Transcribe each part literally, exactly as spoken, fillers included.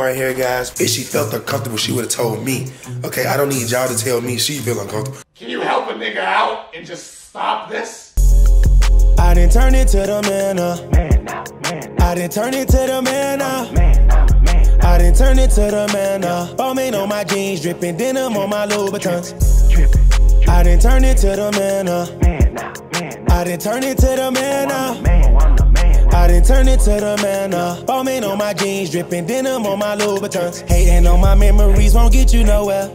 Right here, guys. If she felt uncomfortable, she would have told me. Okay, I don't need y'all to tell me she feel uncomfortable. Can you help a nigga out and just stop this? I didn't turn it to the man up. Man up, man up. I didn't turn it to the man up. Man up, man up. I didn't turn it to the man up. Balmain on my jeans, dripping denim on my Louboutins. Drippin', drippin'. I didn't turn it to the man up. Man up, man up. I didn't turn it to the man up. Man up. I didn't turn it to the man up. Balmain on my jeans, dripping denim on my Louboutins. Hating on my memories won't get you nowhere.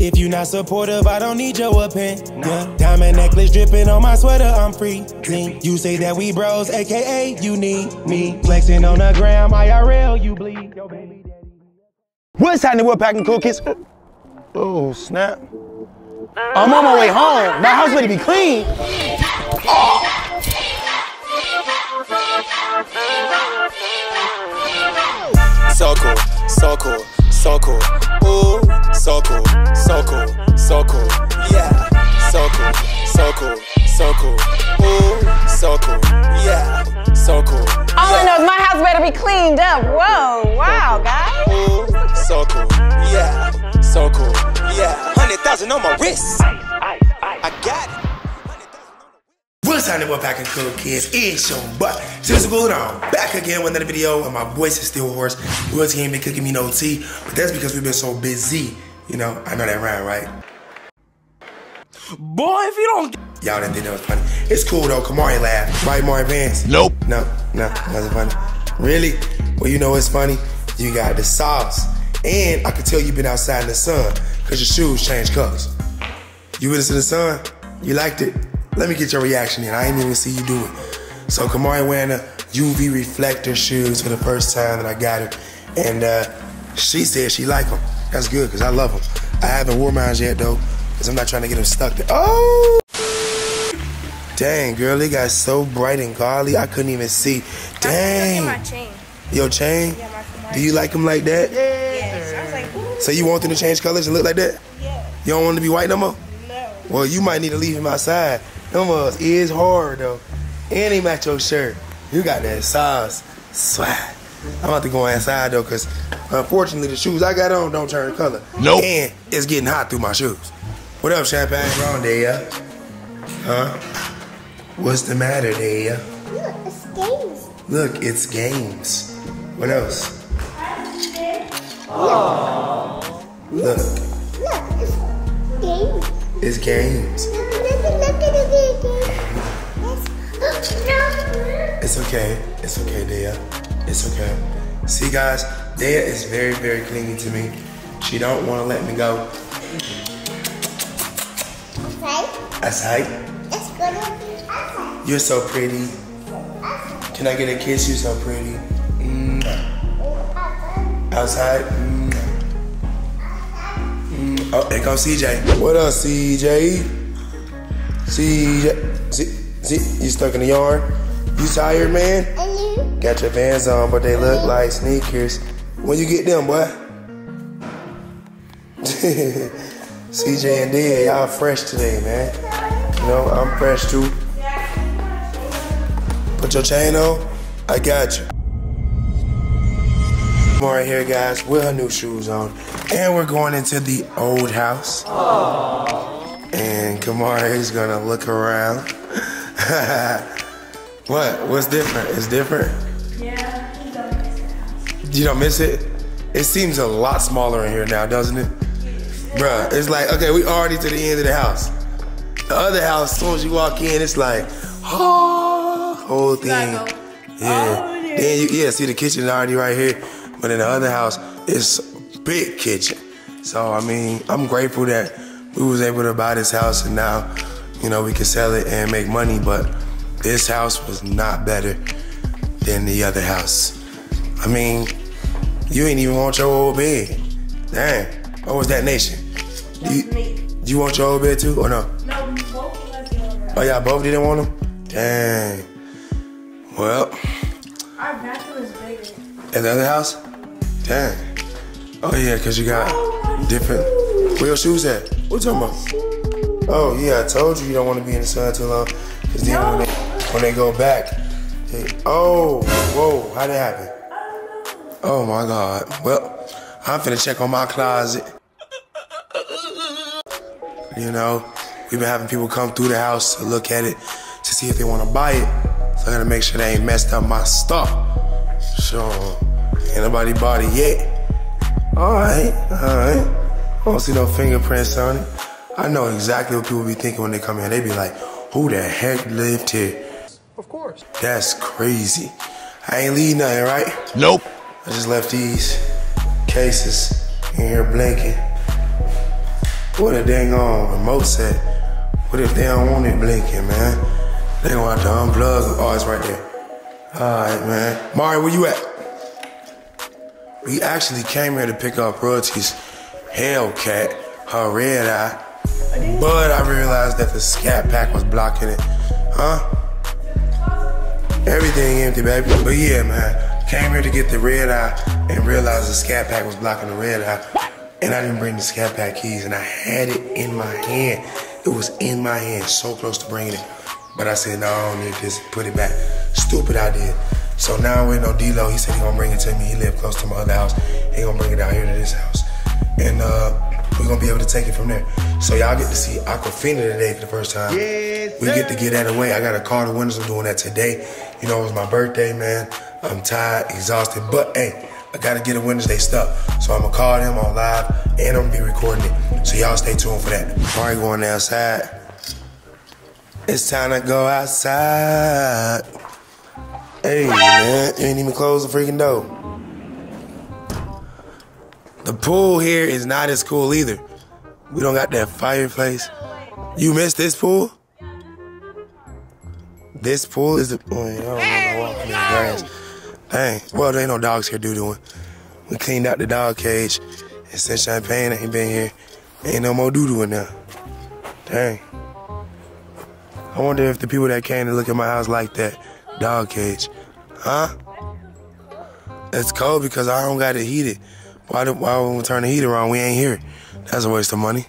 If you not supportive, I don't need your opinion. Diamond necklace dripping on my sweater, I'm freezing. You say that we bros, A K A you need me. Flexing on the gram, I R L, you bleed. What's happening, Woodpack and Cool Kids? Oh, snap. I'm on my way home. My house better be clean. Oh. So cool, so cool, so cool. Ooh, so cool, so cool, so cool. Yeah, so cool, so cool, so cool. Ooh, so cool, yeah, so cool. All I know is my house better be cleaned up. Whoa, wow, guys. Ooh, so cool, yeah, so cool, yeah. Hundred thousand on my wrist. I, I, I, I got it. What's happening, Woodpack and Cool Kids? It's your butt, C J So Cool, and I'm back again with another video, and my voice is still hoarse. Royalty ain't been cooking me no tea, but that's because we've been so busy. You know, I know that rhyme, right? Boy, if you don't... Y'all didn't think that was funny. It's cool, though. Camari laughed. Right, Mari Vance? Nope. No, no, that wasn't funny. Really? Well, you know what's funny? You got the sauce, and I can tell you've been outside in the sun, because your shoes changed colors. You with us in the sun? You liked it? Let me get your reaction here. I ain't even see you do it. So Camari wearing a U V reflector shoes for the first time that I got her. And uh, she said she like them. That's good, because I love them. I haven't worn mine yet, though, because I'm not trying to get them stuck there. Oh! Dang, girl, it got so bright and garly, I couldn't even see. Dang. I was looking at my chain. Your chain? Yeah, my Camari. Do you like them like that? Yeah. Yes. I was like, ooh. So you want them to change colors and look like that? Yeah. You don't want them to be white no more? No. Well, you might need to leave him outside. Them was is hard though. And he match your shirt. You got that sauce. Swag. I'm about to go inside though, cause unfortunately the shoes I got on don't turn color. Nope. And it's getting hot through my shoes. What up, Champagne? What's wrong, Daya? Huh? What's the matter, Daya? Look, it's games. Look, it's games. What else? Oh. Look. Look, it's games. It's games. It's okay. It's okay, Daya. It's okay. See, guys, Daya is very, very clingy to me. She don't want to let me go. Okay. That's height. It's gonna be awesome. You're so pretty. Awesome. Can I get a kiss? You're so pretty. Mm. Awesome. Outside. Mm. Awesome. Mm. Oh, there goes C J. What up, C J? See, see, see, you stuck in the yard. You tired, man? And you? Got your Vans on, but they look like sneakers. When you get them, boy? C J and Dad, y'all fresh today, man. You know, I'm fresh too. Put your chain on. I got you. More right here, guys, with her new shoes on. And we're going into the old house. Aww. And Camari's gonna look around. What? What's different? It's different? Yeah, you don't miss the house. You don't miss it? It seems a lot smaller in here now, doesn't it? Yeah. Bruh, it's like, okay, we already to the end of the house. The other house, as soon as you walk in, it's like, oh, whole thing. Go yeah. Then you, yeah, see the kitchen is already right here. But in the other house, it's a big kitchen. So, I mean, I'm grateful that we was able to buy this house, and now, you know, we can sell it and make money, but this house was not better than the other house. I mean, you ain't even want your old bed. Dang, what was that, Nation? Do you, you want your old bed too, or no? No, both of us didn't want them. Oh, y'all both didn't want them? Dang. Well. Our bathroom is bigger. And the other house? Dang. Oh yeah, cause you got oh, different, where your shoes at? What you talking about? Oh yeah, I told you you don't want to be in the sun too long. Cause then no. when, they, when they go back, they, oh, whoa, how'd that happen? I don't know. Oh my God. Well, I'm finna check on my closet. You know, we've been having people come through the house to look at it to see if they want to buy it. So I gotta make sure they ain't messed up my stuff. Sure, ain't nobody bought it yet. All right, all right. I don't see no fingerprints on it. I know exactly what people be thinking when they come in. They be like, who the heck lived here? Of course. That's crazy. I ain't leave nothing, right? Nope. I just left these cases in here blinking. What a dang on remote set. What if they don't want it blinking, man? They gonna have to unplug. Oh, it's right there. Alright, man. Mari, where you at? We actually came here to pick up Royalty's Hellcat, her red eye. But I realized that the Scat Pack was blocking it. Huh? Everything empty, baby. But yeah, man. Came here to get the red eye and realized the Scat Pack was blocking the red eye. And I didn't bring the Scat Pack keys, and I had it in my hand. It was in my hand, so close to bringing it. But I said, no, I don't need this. Put it back. Stupid idea. So now we're in no D-Lo. He said he gonna bring it to me. He lived close to my other house. He gonna bring it out here to this house. And uh, we're gonna be able to take it from there. So y'all get to see Aquafina today for the first time. Yes, we get to get that away. I got a car to windows. I'm doing that today. You know, it was my birthday, man. I'm tired, exhausted, but hey, I gotta get a Wednesday stuff. So I'm gonna call them on live and I'm gonna be recording it. So y'all stay tuned for that. Mari going outside. It's time to go outside. Hey, man, you ain't even closed the freaking door. The pool here is not as cool either. We don't got that fireplace. You missed this pool? This pool is the. Oh, yeah, I don't hey, walk in the grass. Dang. Well, there ain't no dogs here doo-dooing. We cleaned out the dog cage. And since Champagne ain't been here, ain't no more doo-doo in there. Dang. I wonder if the people that came to look at my house like that dog cage. Huh? It's cold because I don't got it heated. Why, do, why would we turn the heater on? We ain't here. That's a waste of money.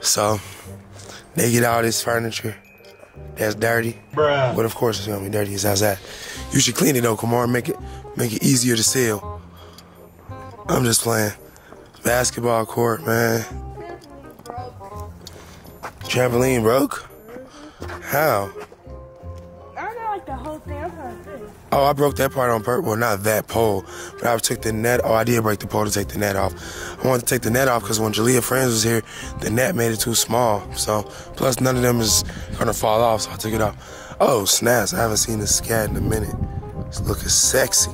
So, they get all this furniture that's dirty. Bruh. But of course it's gonna be dirty, it's outside. You should clean it though, Kamar. Make it make it easier to sell. I'm just playing. Basketball court, man. Trampoline broke? How? I got like the whole thing. I'm trying to finish. Oh, I broke that part on purpose. Well, not that pole, but I took the net. Oh, I did break the pole to take the net off. I wanted to take the net off because when Jalea Friends was here, the net made it too small. So, plus none of them is going to fall off, so I took it off. Oh, snaps. I haven't seen this cat in a minute. It's looking sexy.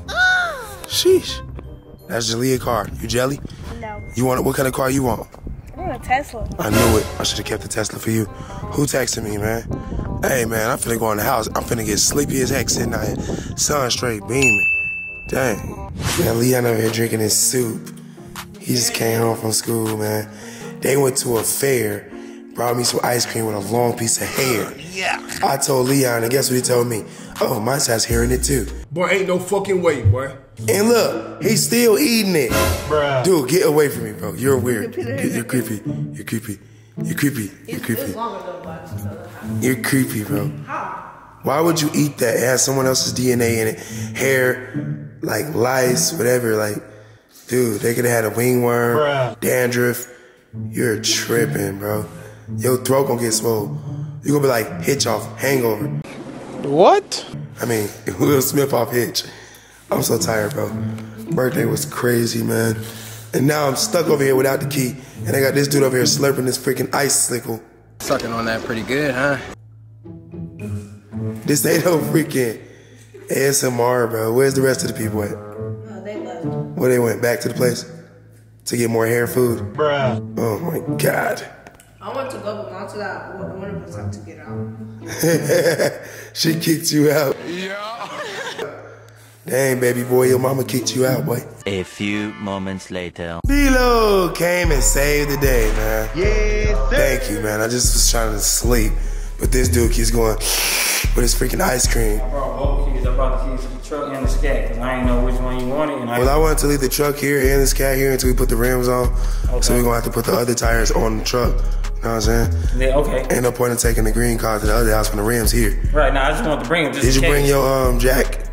Sheesh. That's Jalea's car. You jelly? No. You want what kind of car you want? I want a Tesla. I knew it. I should have kept the Tesla for you. Who texted me, man? Hey, man, I'm finna go in the house. I'm finna get sleepy as heck sitting out here. Sun straight beaming. Dang. Man, Leon over here drinking his soup. He just came home from school, man. They went to a fair, brought me some ice cream with a long piece of hair. Yeah. I told Leon, and guess what he told me? Oh, my side's hearing it too. Boy, ain't no fucking way, boy. And look, he's still eating it. Bruh. Dude, get away from me, bro. You're weird. You're creepy. You're creepy. You're creepy. You're creepy. You're creepy, bro. Why would you eat that? It has someone else's D N A in it. Hair, like lice, whatever. Like, dude, they could have had a wingworm, bruh. Dandruff. You're tripping, bro. Your throat gonna get swole. You're gonna be like Hitch off Hangover. What? I mean, Will Smith off Hitch. I'm so tired, bro. Birthday was crazy, man. And now I'm stuck over here without the key. And I got this dude over here slurping this freaking icicle. Sucking on that pretty good, huh? This ain't no freaking A S M R, bro. Where's the rest of the people at? Oh, they left. Where they went? Back to the place? To get more hair food? Bruh. Oh my God. I want to go, but not to that. One of us have to get out. She kicked you out. Yeah. Dang, baby boy, your mama kicked you out, boy. A few moments later. D-Lo came and saved the day, man. Yes, sir. Thank you, man. I just was trying to sleep, but this dude keeps going with his freaking ice cream. I brought both keys. I brought the keys to the truck and the scat, because I didn't know which one you wanted. And I well, I wanted to leave the truck here and the scat here until we put the rims on. Okay. So we're going to have to put the other tires on the truck. You know what I'm saying? Yeah, okay. Ain't no point in taking the green car to the other house when the rims here. Right, now I just want to bring it. Just Did you case. bring your um jack?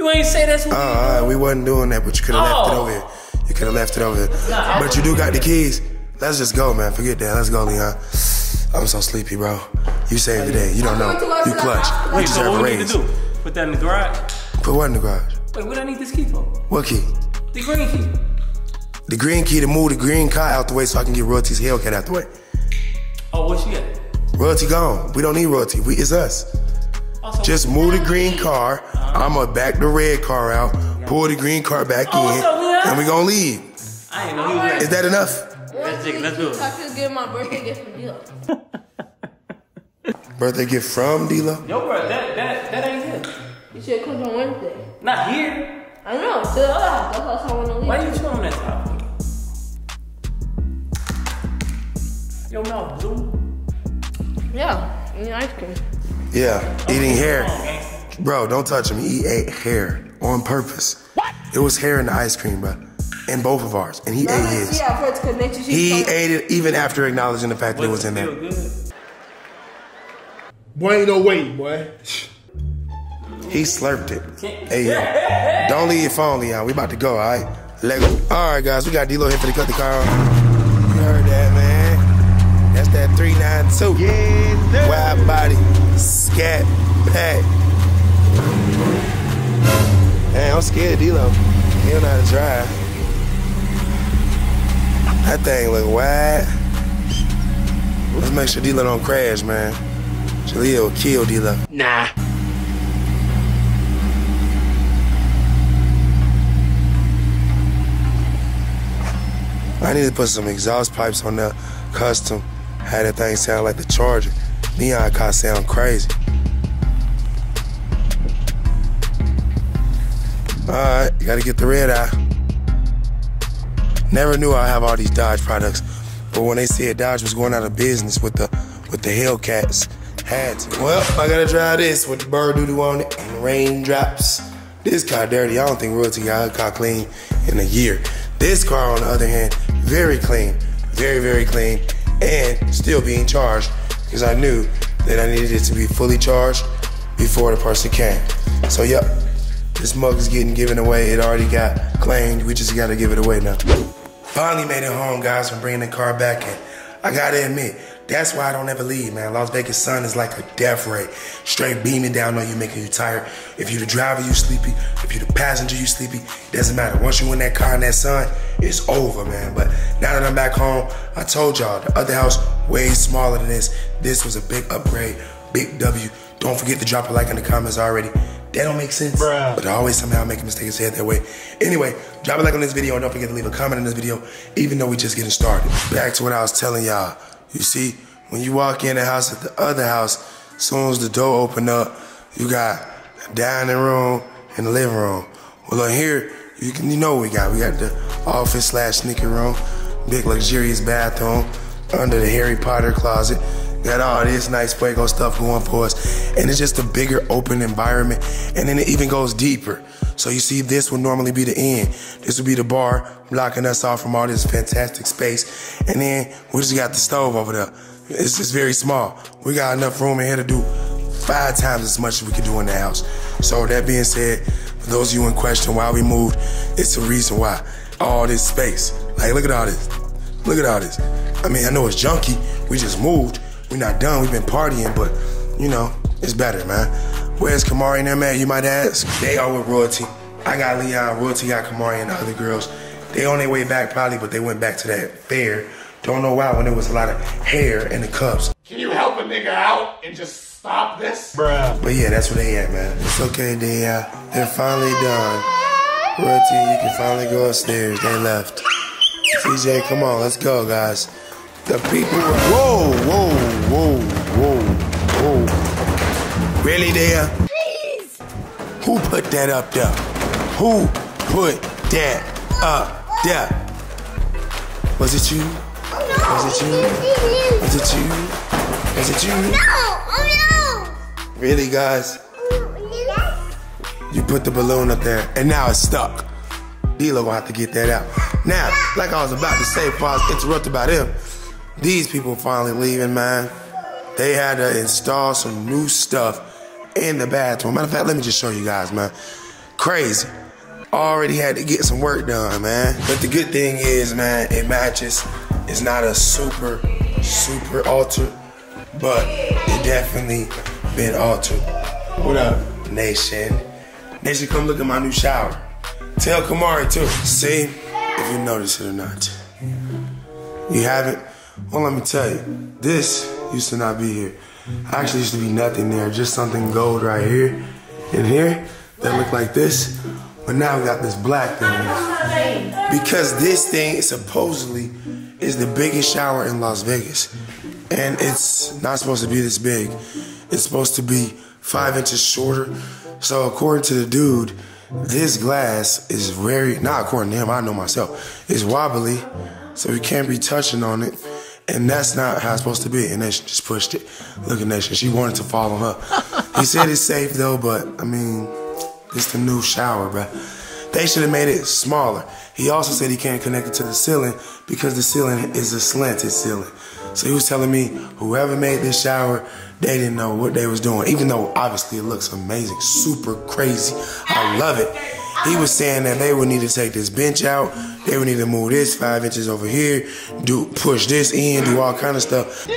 You ain't say that's what uh, uh, we wasn't doing that, but you could have oh. left it over here. You could have left it over here. Nah, but you do got the keys. Let's just go, man. Forget that. Let's go, Leon. I'm so sleepy, bro. You saved the day. You don't know. You clutch. You deserve a raise. What do we need to do? Put that in the garage? Put what in the garage? Wait, what do I need this key for? What key? The green key. The green key to move the green car out the way so I can get Royalty's Hellcat out the way. Oh, what she got? Royalty gone. We don't need Royalty. We, it's us. Also, just move the green car. Uh-huh. I'ma back the red car out, pull the green car back oh, in, up, and we gonna leave. I ain't know who was. Is that enough? Let's take it, let's do it. I could get my birthday gift from D-Lo. Birthday gift from D-Lo? Yo, bro, that, that, that ain't good. You should come on Wednesday. Not here. I know, to the other house. That's how I want to leave. Why you chewing that top? Yo, no, Zoom. Yeah, eating ice cream. Yeah, oh, eating hair. On, bro, don't touch him. He ate hair on purpose. What? It was hair in the ice cream, bro. And both of ours, and he no, ate his. Yeah, he ate it even after acknowledging the fact boy, that it was in there. Good. Boy, ain't no way, boy. He slurped it. Hey, yo. Don't leave your phone, Leon. We about to go, all right? Let go. All right, guys, we got D-Lo here for the cut the car off. You heard that, man. That's that three nine two. Yes, wide body, scat pack. Hey, I'm scared, D-Lo. He don't know how to drive. That thing look wide. Let's make sure D-Lo don't crash, man. Jaleel will kill D-Lo. Nah. I need to put some exhaust pipes on the custom. Had that thing sound like the Charger. Neon car sound crazy. All right, you gotta get the red eye. Never knew I'd have all these Dodge products, but when they said Dodge was going out of business with the with the Hellcats, had to. Well, I gotta try this with the bird doo-doo on it and raindrops. This car dirty. I don't think Royalty got her car clean in a year. This car, on the other hand, very clean, very, very clean, and still being charged because I knew that I needed it to be fully charged before the person came. So, yep, this mug is getting given away. It already got claimed. We just gotta give it away now. Finally made it home, guys, from bringing the car back in. I gotta admit, that's why I don't ever leave, man. Las Vegas sun is like a death ray. Straight beaming down on you, making you tired. If you the driver, you sleepy. If you the passenger, you sleepy. It doesn't matter. Once you in that car in that sun, it's over, man. But now that I'm back home, I told y'all, the other house, way smaller than this. This was a big upgrade, big W. Don't forget to drop a like in the comments already. That don't make sense, bruh. But I always somehow make a mistake and say it that way. Anyway, drop a like on this video and don't forget to leave a comment on this video, even though we just getting started. Back to what I was telling y'all. You see, when you walk in the house at the other house, as soon as the door open up, you got the dining room and the living room. Well, on here, you can you know what we got. We got the office slash sneaker room, big luxurious bathroom, under the Harry Potter closet. Got all this nice Fuego stuff going for us. And it's just a bigger open environment. And then it even goes deeper. So you see, this would normally be the end. This would be the bar blocking us off from all this fantastic space. And then we just got the stove over there. It's just very small. We got enough room in here to do five times as much as we could do in the house. So that being said, for those of you in question why we moved, it's the reason why. All this space. Like, look at all this. Look at all this. I mean, I know it's junky. We just moved. We're not done, we've been partying, but you know, it's better, man. Where's CAMARI and them at, you might ask? They are with Royalty. I got Leon, Royalty got CAMARI and the other girls. They on their way back probably, but they went back to that fair. Don't know why, when there was a lot of hair in the cups. Can you help a nigga out and just stop this? Bruh. But yeah, that's where they at, man. It's okay, they, uh, they're finally done. Royalty, you can finally go upstairs, they left. C J, come on, let's go, guys. The people were, whoa, whoa, whoa, whoa, whoa. Really there? Please. Who put that up there? Who put that up there? Was it you? No. Was it you? Was it you? Was it you? No, oh no. Really, guys? You put the balloon up there and now it's stuck. D-Lo gonna have to get that out. Now, like I was about to say before I was interrupted by them, these people finally leaving, man. They had to install some new stuff in the bathroom. Matter of fact, let me just show you guys, man. crazy. Already had to get some work done, man. But the good thing is, man, it matches. It's not a super, super altered, but it definitely been altered. What up, Nation? Nation, come look at my new shower. Tell Camari too. See if you notice it or not. You haven't? Well, let me tell you. This used to not be here. Actually, used to be nothing there. Just something gold right here, in here, that looked like this. But now we got this black thing. Because this thing supposedly is the biggest shower in Las Vegas. And it's not supposed to be this big. It's supposed to be five inches shorter. So according to the dude, this glass is very, not according to him, I know myself, it's wobbly. So you can't be touching on it. And that's not how it's supposed to be. And Nation just pushed it. Look at Nation, she wanted to follow her. He said it's safe though, but I mean, it's the new shower, bro. They should have made it smaller. He also said he can't connect it to the ceiling because the ceiling is a slanted ceiling. So he was telling me whoever made this shower, they didn't know what they was doing. Even though obviously it looks amazing, super crazy. I love it. He was saying that they would need to take this bench out. They would need to move this five inches over here. Do push this in, do all kind of stuff.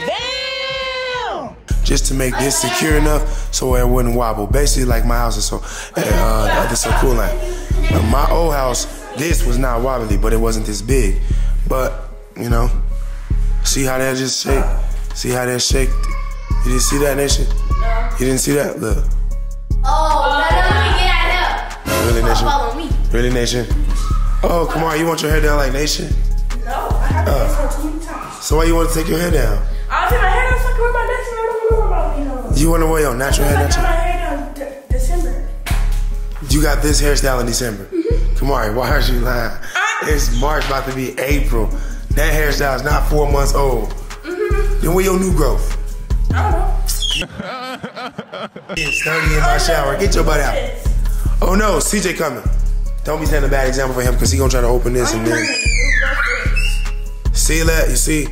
Just to make this secure enough so it wouldn't wobble. Basically like my house is so, uh, the other So Cool line. Like my old house, this was not wobbly, but it wasn't this big. But, you know, see how that just shake? See how that shake? You didn't see that, Nation? No. You didn't see that? Look. Oh, no, no, no, get out of there. Really, Nation? Follow me. Really, Nation? Oh, come on, you want your hair down like Nation? No, I have to do this for too many times. So why you want to take your hair down? I'll take my hair down so I can wear my next one. You want to wear your natural hair? I got my hair down in December. You got this hairstyle in December? Mm-hmm. Camari, why are you lying? I it's March, about to be April. That hairstyle is not four months old. Mm-hmm. Then where your new growth? I don't know. It's thirty in my shower. Get your butt out. Oh no, C J coming. Don't be setting a bad example for him because he's going to try to open this and then... See that? You see? You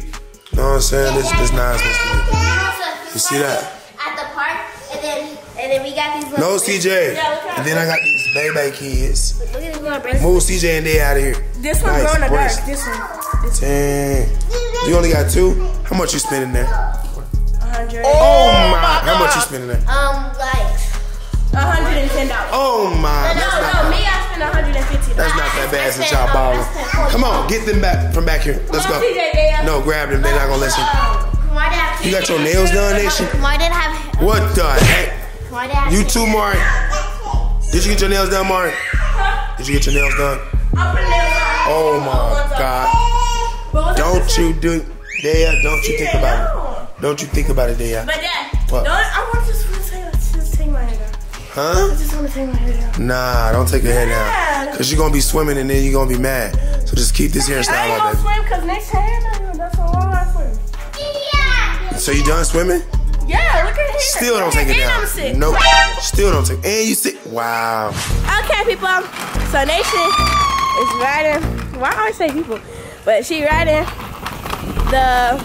know what I'm saying? This is not supposed to be. You see that? At the park, and then and then we got these little... No, C J. Yeah, and then I got these baby kids. Look at this one, bro. Move C J and they out of here. This one nice. Going in the dark. This one. This Dang. You only got two? How much you spending there? one hundred. Oh, my. my How much you spending there? Um, like... one hundred ten dollars. Oh, my. No, no, no me, I spent one hundred fifty dollars. That's not that bad since y'all balling. Come on, get them back from back here. Let's go. No, grab them. They're not going to listen. You got your nails done, Nation? Why did I have... What the heck? Why did I have... You too, Mari. Did you get your nails done, Mari? Huh? Did you get your nails done? I put nails on. Oh, my God. Don't you do... Daya, don't you think about it. Don't you think about it, Daya. But, Dad, don't, I want to just, just take my hair down. Huh? I just want to take my hair down. Nah, don't take your hair down. Because you're going to be swimming and then you're going to be mad. So just keep this hairstyle I ain't going to swim because next hair, that's a long I swim. So you done swimming? Yeah, look at here. Still don't take it down. I'm sick. Nope. Still don't take it. And you sick. Wow. Okay, people. So Nation is riding. Why I always say people? But she riding the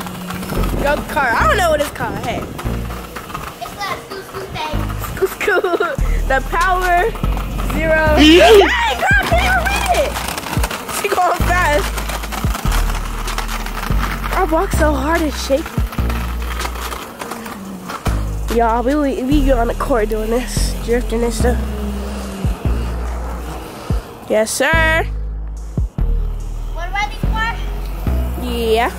go car. I don't know what it's called. Hey. It's like Scoo Scoo thing. Scoo Scoo. The Power Zero. Hey, girl, can you read it? She going fast. I walk so hard it's shaking. Y'all, we we get on the court doing this, drifting and stuff. Yes, sir. What about these cars? Yeah.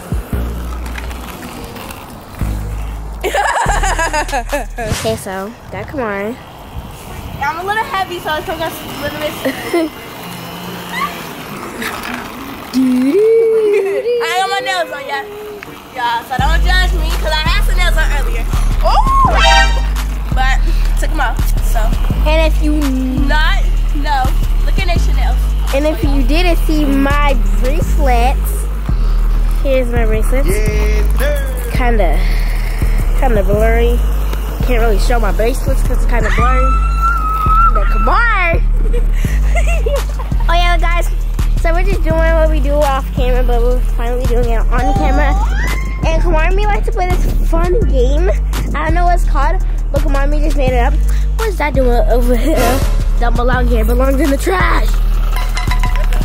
Okay, so that come on. I'm a little heavy, so I think that's a little bit. I ain't got my nails on yet, y'all. So don't judge me, cause I had some nails on earlier. Ooh. But took them off. So. And if you not no, look at Nation nails. And if you didn't see my bracelets, here's my bracelets. Yeah, kinda, kinda blurry. Can't really show my bracelets because it's kinda blurry. But come on. Oh yeah, guys. So we're just doing what we do off camera, but we're finally doing it on camera. And Kamari likes to play this fun game. I don't know what it's called, but Kamari just made it up. What's that doing over here? Don't belong here. It belongs in the trash.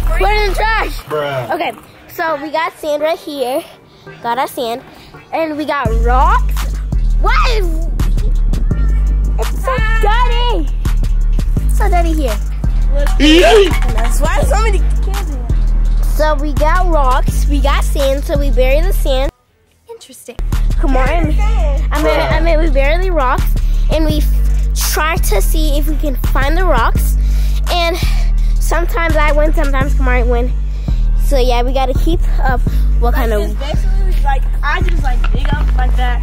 Put it in the trash. Bruh. Okay, so we got sand right here. Got our sand. And we got rocks. What is... It's so dirty. It's so dirty here. That's why there's so many cans in here. So we got rocks. We got sand. So we bury the sand. Interesting. Come on. I mean, I mean, we bury the rocks. And we try to see if we can find the rocks. And sometimes I win, sometimes Kamari win. So yeah, we gotta keep up what like kind of. Basically, like I just like dig up like that,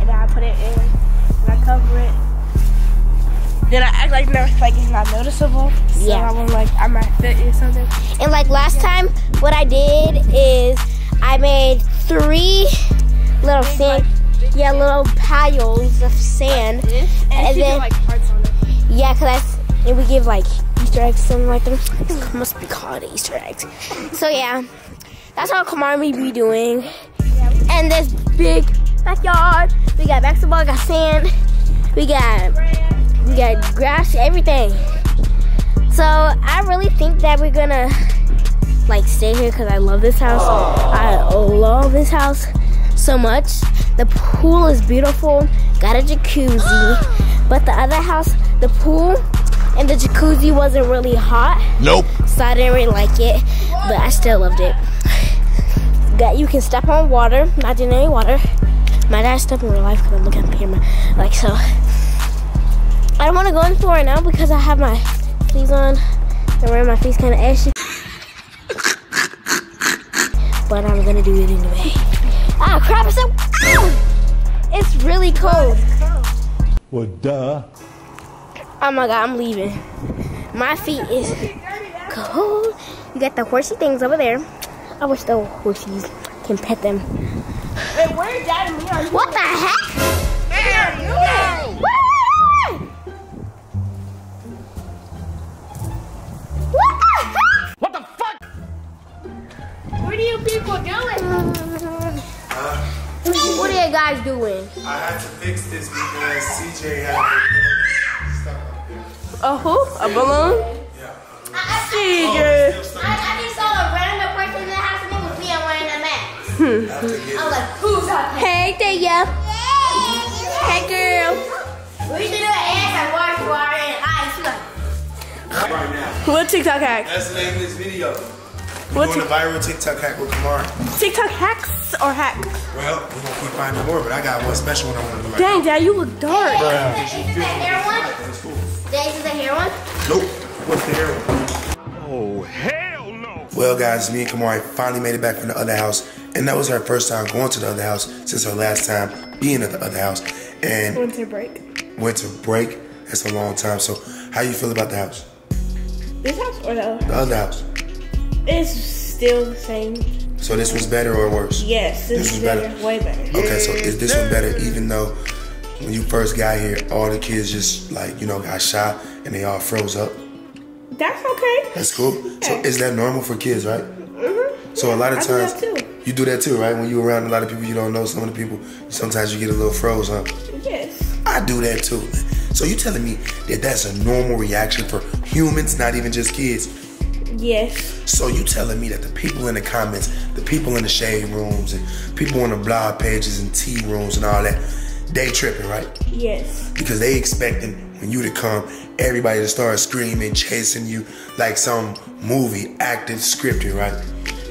and then I put it in, and I cover it. Then I act like no, like it's not noticeable. So yeah. I'm like I might fit it or something. And like last yeah. time, what I did is I made three little sand. Yeah, little piles of sand, like and, and then like hearts on it. Yeah, cause I, and we give like Easter eggs, something like them. It must be called Easter eggs. So yeah, that's how Kamari be doing. Yeah, and this big backyard, we got basketball, got sand, we got we got grass, everything. So I really think that we're gonna like stay here because I love this house. Aww. I love this house so much. The pool is beautiful, got a jacuzzi, but the other house, the pool and the jacuzzi wasn't really hot. Nope. So I didn't really like it, but I still loved it. That you can step on water, not in any water. My dad stepped in real life because I'm looking at the camera, like so. I don't want to go in for right now because I have my sleeves on. And wearing my face kind of ashy. But I'm gonna do it anyway. Ah, crap, it's so, ow! It's really cold. Well, duh. Oh my God, I'm leaving. My feet is cold. You got the horsey things over there. I wish the horsies can pet them. Wait, where Dad and me are? What the heck? Where are you? Where? What the heck? What the fuck? Where do you people going? What are you guys doing? I had to fix this because C J had a stuff up there. A who? A balloon? Yeah. C J. I, I, I just saw a random person in the house and it was me. I'm wearing a mask. I was like, who's up there? Hey, there you. Hey, girl. We should do an ass and wash water and ice. Right now. What TikTok hack? That's the name of this video. We're doing a viral TikTok hack with Kamari. TikTok hacks or hacks? Well, we're gonna keep finding more, but I got one special one I want to do. Right Dang, now. Dad, you look dark. Yeah, yeah, is it the hair one? Dad, is it the hair one? Nope. What's the hair one? Oh, hell no. Well, guys, me and Kamari finally made it back from the other house, and that was her first time going to the other house since her last time being at the other house. And winter break. Winter break. That's a long time. So, how you feel about the house? This house or the other house? The other house. It's still the same. So this was better or worse? Yes, this, this was better. better. Way better. Okay, so is this one better even though when you first got here, all the kids just like, you know, got shot and they all froze up? That's okay. That's cool. Okay. So is that normal for kids, right? Mm-hmm. So a lot of times, I do that too. You do that too, right? When you're around a lot of people you don't know, some of the people, sometimes you get a little froze, huh? Yes. I do that too. So you telling me that that's a normal reaction for humans, not even just kids? Yes. So you telling me that the people in the comments, the people in the shade rooms, and people on the blog pages and tea rooms and all that, they tripping, right? Yes. Because they expecting when you to come, everybody to start screaming, chasing you like some movie, acted, scripted, right?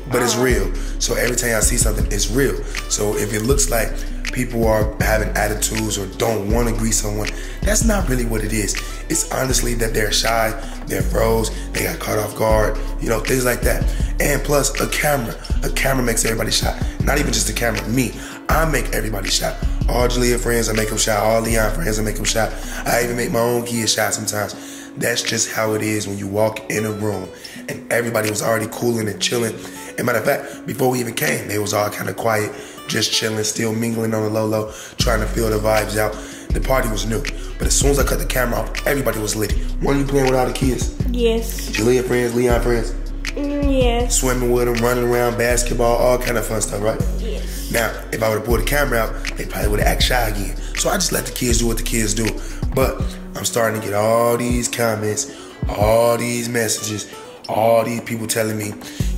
But uh-huh. It's real. So every time I see something, it's real. So if it looks like people are having attitudes or don't want to greet someone, that's not really what it is. It's honestly that they're shy, they're froze, they got caught off guard, you know, things like that. And plus a camera, a camera makes everybody shy. Not even just the camera, me, I make everybody shy. All Jalea friends, I make them shy. All Leon friends, I make them shy. I even make my own kids shy sometimes. That's just how it is when you walk in a room and everybody was already cooling and chilling. And matter of fact, before we even came, they was all kind of quiet, just chilling, still mingling on the low-low, trying to feel the vibes out. The party was new. But as soon as I cut the camera off, everybody was lit. Weren't you playing with all the kids? Yes. Jalea friends, Leon friends? Mm, yes. Swimming with them, running around, basketball, all kind of fun stuff, right? Yes. Now, if I would have pulled the camera out, they probably would have acted shy again. So I just let the kids do what the kids do. But I'm starting to get all these comments all these messages, all these people telling me,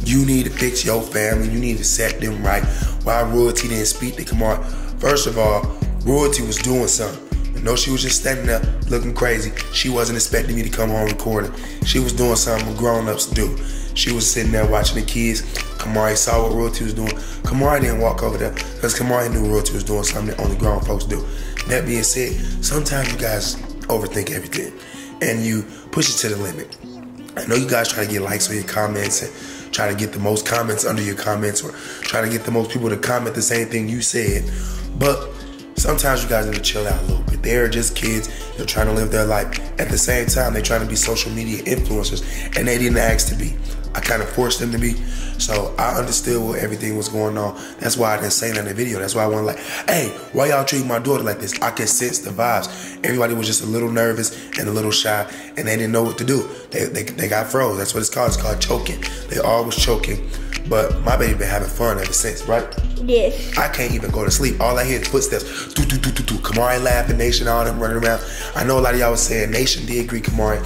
you need to fix your family, you need to set them right. Why royalty didn't speak to Camari? First of all, royalty was doing something. No, she was just standing there looking crazy. She wasn't expecting me to come home recording. She was doing something grown-ups do. She was sitting there watching the kids. Camari saw what royalty was doing. Camari didn't walk over there because Camari knew royalty was doing something that only grown folks do. That being said, sometimes you guys overthink everything and you push it to the limit. I know you guys try to get likes on your comments and try to get the most comments under your comments or try to get the most people to comment the same thing you said, but sometimes you guys need to chill out a little bit. They're just kids. They're trying to live their life. At the same time, they're trying to be social media influencers, and they didn't ask to be. I kind of forced them to be. So I understood what everything was going on. That's why I didn't say that in the video. That's why I wasn't like, hey, why y'all treat my daughter like this? I could sense the vibes. Everybody was just a little nervous and a little shy, and they didn't know what to do. They, they, they got froze. That's what it's called. It's called choking. They all was choking. But my baby been having fun ever since, right? Yes. I can't even go to sleep. All I hear is footsteps. Do, do, do, do, do. Camari laughing, Nation, all them running around. I know a lot of y'all was saying Nation did greet Camari.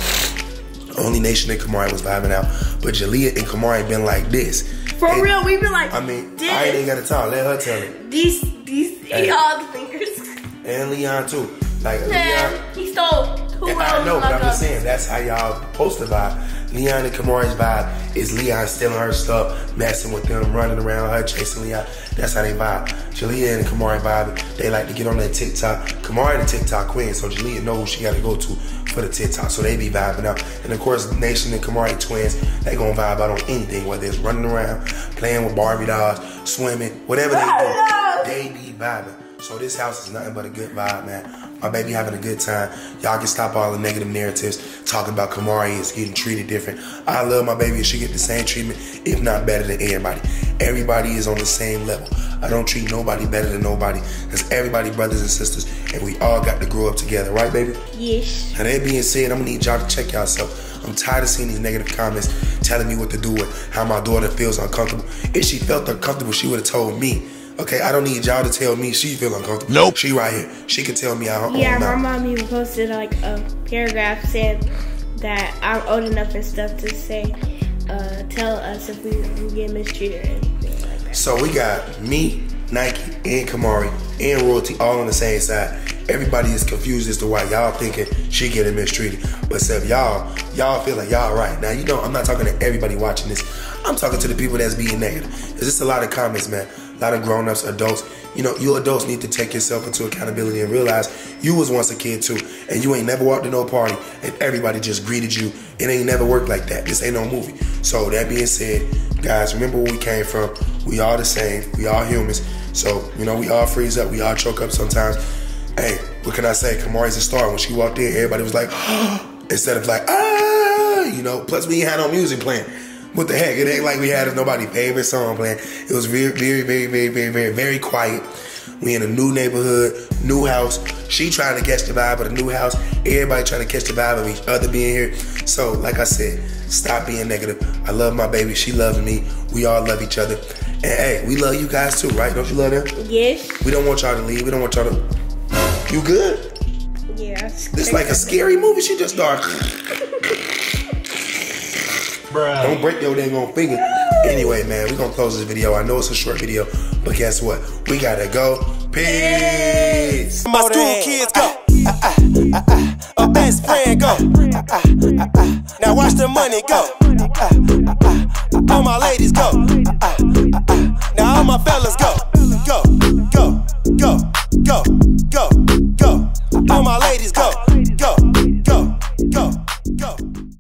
Only Nation and Camari was vibing out. But Jalea and Camari been like this. For and, real, we been like I mean, this. I ain't got to talk. Let her tell it. These, these, and, all the fingers. And Leon, too. Like, Man, Leon. He stole two hours. I know, but I'm just saying, that's how y'all supposed to vibe. Leon and Camari's vibe is Leon stealing her stuff, messing with them, running around her, chasing Leon. That's how they vibe. Jalea and Camari vibe, they like to get on that TikTok. Camari the TikTok queen, so Jalea knows who she got to go to for the TikTok, so they be vibing out. And of course, Nation and Camari twins, they gonna vibe out on anything, whether it's running around, playing with Barbie dolls, swimming, whatever they do, they be vibing. So this house is nothing but a good vibe, man. My baby having a good time. Y'all can stop all the negative narratives talking about Camari is getting treated different. I love my baby and she get the same treatment, if not better than everybody. Everybody is on the same level. I don't treat nobody better than nobody because everybody brothers and sisters and we all got to grow up together. Right, baby? Yes. And that being said, I'm going to need y'all to check yourself. I'm tired of seeing these negative comments telling me what to do and how my daughter feels uncomfortable. If she felt uncomfortable, she would have told me. Okay, I don't need y'all to tell me she feel uncomfortable. Nope. She right here. She can tell me out her yeah, own mouth. Yeah, my mom even posted like a paragraph said that I'm old enough and stuff to say, uh, tell us if we, we get mistreated or anything like that. So we got me, Nike, and Camari, and Royalty all on the same side. Everybody is confused as to why y'all thinking she getting mistreated. But so y'all, y'all feel like y'all right. Now, you know, I'm not talking to everybody watching this. I'm talking to the people that's being negative. There's just a lot of comments, man. A lot of grown-ups, adults. You know, you adults need to take yourself into accountability and realize you was once a kid too, and you ain't never walked to no party and everybody just greeted you. It ain't never worked like that. This ain't no movie. So that being said, guys, remember where we came from. We all the same. We all humans. So, you know, we all freeze up. We all choke up sometimes. Hey, what can I say? Camari's a star. When she walked in, everybody was like, instead of like, ah, you know, plus we ain't had no music playing. What the heck? It ain't like we had nobody's favorite song playing. It was very, very, very, very, very, very, very quiet. We in a new neighborhood, new house. She trying to catch the vibe of the new house. Everybody trying to catch the vibe of each other being here. So, like I said, stop being negative. I love my baby. She loves me. We all love each other. And, hey, we love you guys too, right? Don't you love them? Yes. We don't want y'all to leave. We don't want y'all to... You good? Yeah. This like a scary movie. She just started... Bruh. Don't break your dang on finger. Anyway, man, we're going to close this video. I know it's a short video, but guess what? We got to go. Peace. My school kids go. Uh, uh, uh, uh, uh, a best friend go. Uh, uh, uh, uh, now watch the money go. Uh, uh, uh, uh, all my ladies go. Uh, uh, uh, uh, now